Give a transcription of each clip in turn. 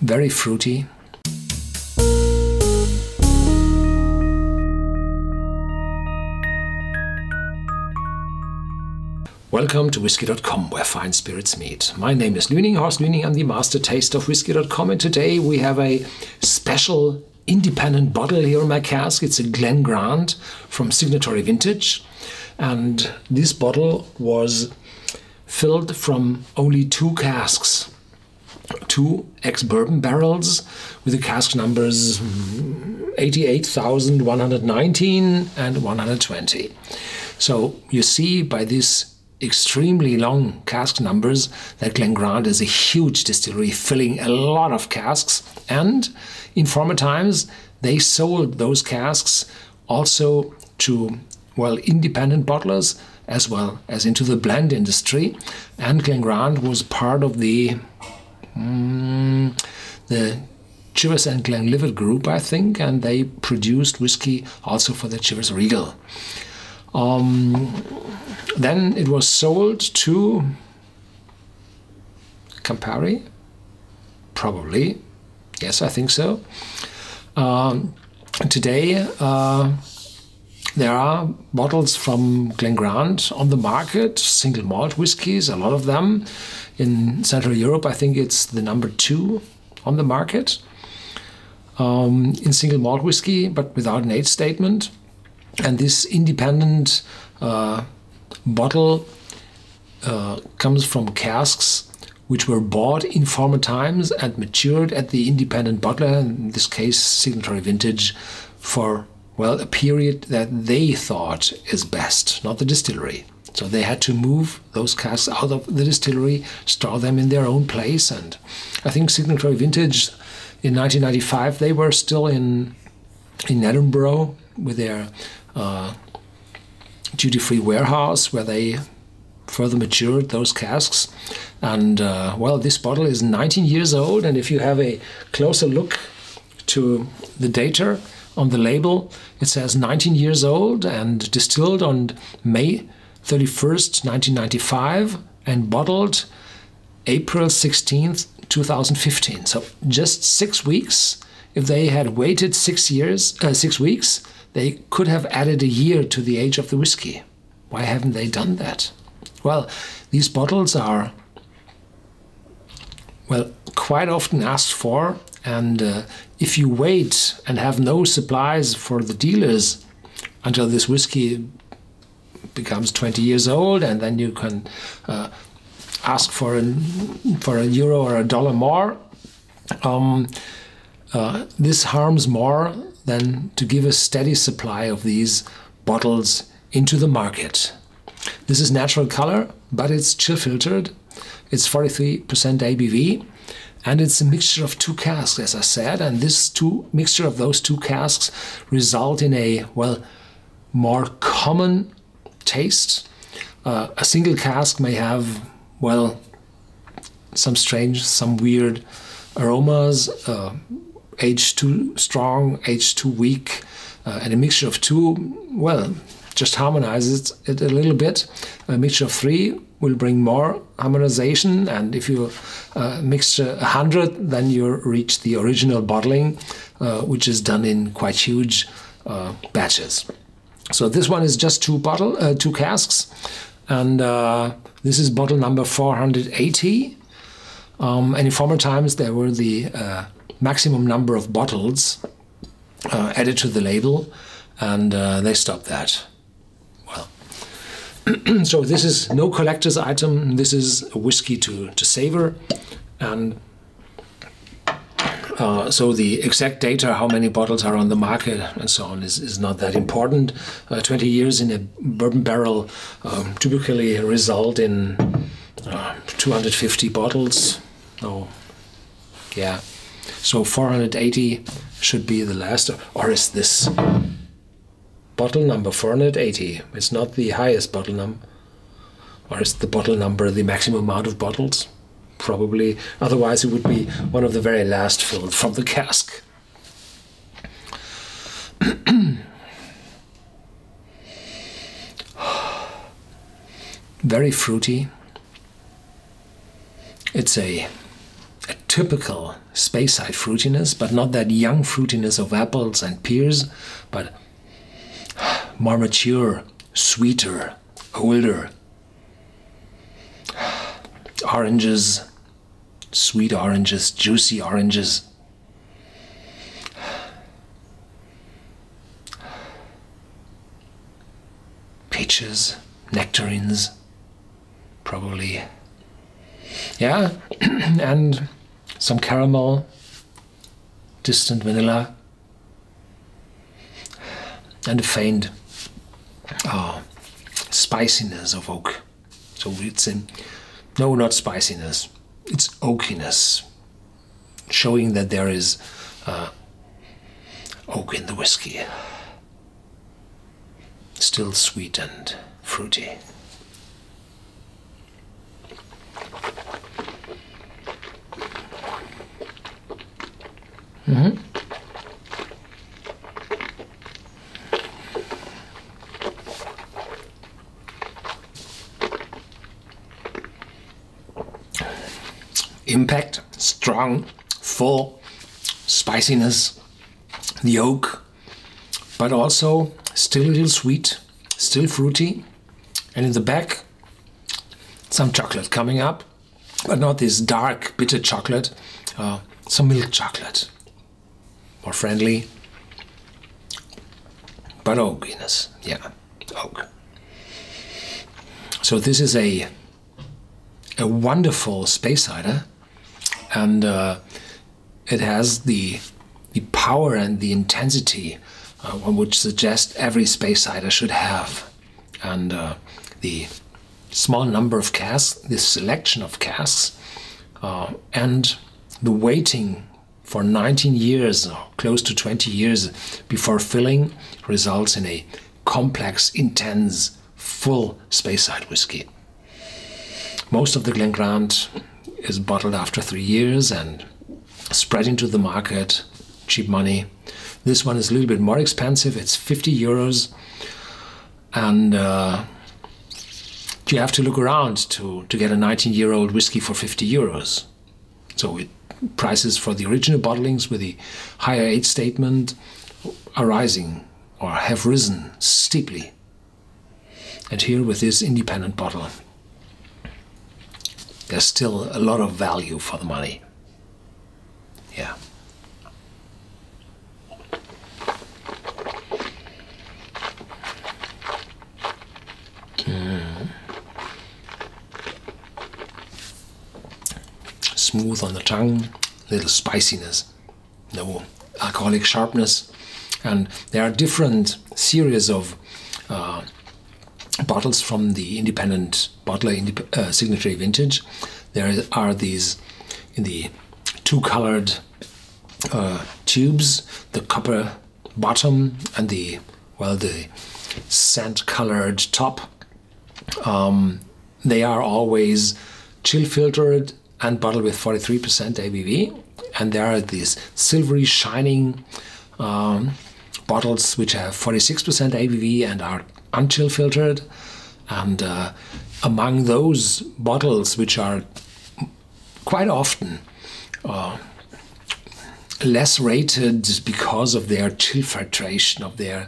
very fruity. Welcome to Whisky.com, where fine spirits meet. My name is Lüning Horst Lüning. I'm the master taster of Whisky.com, and today we have a special independent bottle here in my cask. It's a Glen Grant from Signatory Vintage, and this bottle was filled from only two casks, two ex-bourbon barrels with the cask numbers 88,000, 119 and 120. So you see by these extremely long cask numbers that Glen Grant is a huge distillery filling a lot of casks, and in former times they sold those casks also to, well, independent bottlers as well as into the blend industry, and Glen Grant was part of the Chivers and Glen Livet Group, I think, and they produced whiskey also for the Chivers Regal. Then it was sold to Campari, probably. Yes, I think so. Today there are bottles from Glen Grant on the market, single malt whiskies, a lot of them. In Central Europe, I think it's the number 2 on the market in single malt whiskey, but without an age statement. And this independent bottle comes from casks which were bought in former times and matured at the independent bottler, in this case Signatory Vintage, for, well, a period that they thought is best, not the distillery. So they had to move those casks out of the distillery, store them in their own place, and I think Signatory Vintage in 1995, they were still in Edinburgh with their duty-free warehouse where they further matured those casks. And well, this bottle is 19 years old, and if you have a closer look to the data on the label, it says 19 years old and distilled on May 31st, 1995 and bottled April 16th, 2015. So just 6 weeks. If they had waited 6 weeks, they could have added a year to the age of the whiskey. Why haven't they done that? Well, these bottles are, well, quite often asked for, and if you wait and have no supplies for the dealers until this whiskey becomes 20 years old, and then you can ask for a euro or a dollar more, this harms more than to give a steady supply of these bottles into the market. This is natural color, but it's chill filtered. It's 43% ABV, and it's a mixture of two casks, as I said, and this mixture of those two casks result in a, well, more common taste. A single cask may have, well, some strange, some weird aromas, aged too strong, aged too weak, and a mixture of two, well, just harmonizes it a little bit. A mixture of 3 will bring more harmonization, and if you mix 100, then you reach the original bottling, which is done in quite huge batches. So this one is just two casks, and this is bottle number 480. And in former times there were the maximum number of bottles added to the label, and they stopped that. Well, so this is no collector's item. This is a whiskey to savor, and so the exact data, how many bottles are on the market and so on, is not that important. 20 years in a bourbon barrel typically result in 250 bottles. Oh, yeah. So 480 should be the last, or is this bottle number 480? It's not the highest bottle number, or is the bottle number the maximum amount of bottles? Probably, otherwise it would be one of the very last filled from the cask. Very fruity. It's a typical Speyside fruitiness, but not that young fruitiness of apples and pears, but more mature, sweeter, older. Oranges, sweet oranges, juicy oranges. Peaches, nectarines, probably. Yeah, and some caramel, distant vanilla, and a faint spiciness of oak. So it's in, no, not spiciness, it's oakiness, showing that there is oak in the whiskey. Still sweet and fruity. Mm-hmm. Impact, strong, full, spiciness, the oak, but also still a little sweet, still fruity, and in the back some chocolate coming up, but not this dark bitter chocolate, some milk chocolate, more friendly, but oakiness, yeah, oak. So this is a wonderful Speysider, and it has the power and the intensity one would suggest every Speysider should have. And the small number of casks, the selection of casks, and the waiting for 19 years, or close to 20 years before filling, results in a complex, intense, full Speyside whiskey. Most of the Glen Grant is bottled after 3 years and spread into the market, cheap money. This one is a little bit more expensive, it's 50 euros, and you have to look around to get a 19-year-old whiskey for 50 euros. So it, prices for the original bottlings with the higher age statement are rising, or have risen steeply. And here with this independent bottle, there's still a lot of value for the money. Yeah. Smooth on the tongue, little spiciness, no alcoholic sharpness, and there are different series of bottles from the independent bottler Signatory Vintage. There are these in the two-colored tubes, the copper bottom and the, well, the sand-colored top. They are always chill-filtered and bottled with 43% ABV, and there are these silvery shining bottles which have 46% ABV and are unchill filtered, and among those bottles which are quite often less rated because of their chill filtration, of their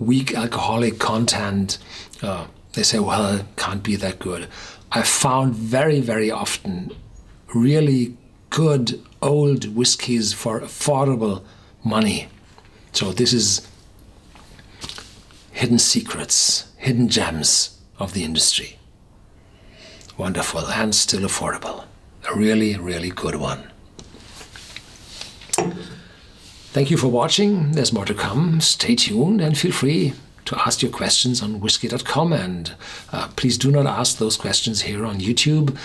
weak alcoholic content, they say, well, it can't be that good. I found very, very often really good old whiskies for affordable money. So this is hidden secrets, hidden gems of the industry. Wonderful and still affordable. A really, really good one. Thank you for watching. There's more to come. Stay tuned and feel free to ask your questions on Whisky.com, and please do not ask those questions here on YouTube.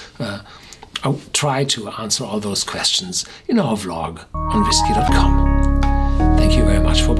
I'll try to answer all those questions in our vlog on Whisky.com. Thank you very much for